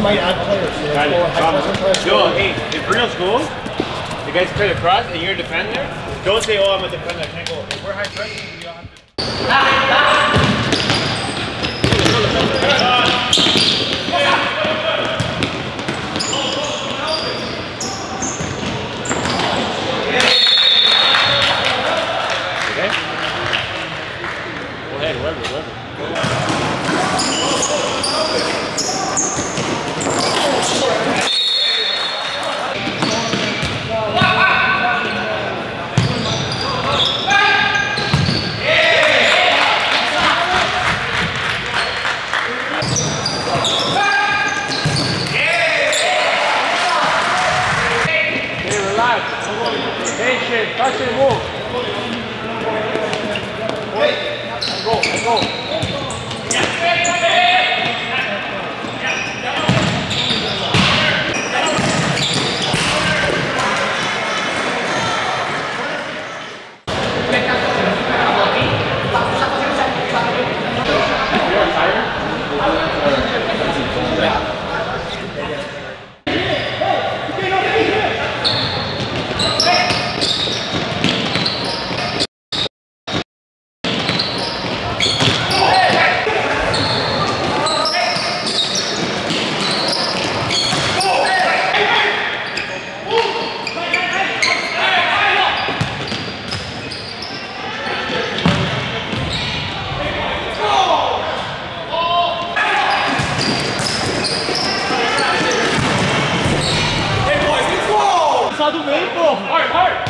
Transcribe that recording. they might add players. So let's go. Joel, hey, if Bruno's goal, the guys play across and you're a defender, don't say, oh, I'm a defender, I can't go. If we're high pressure, we all have to. Do meio, porra! Hard, hard!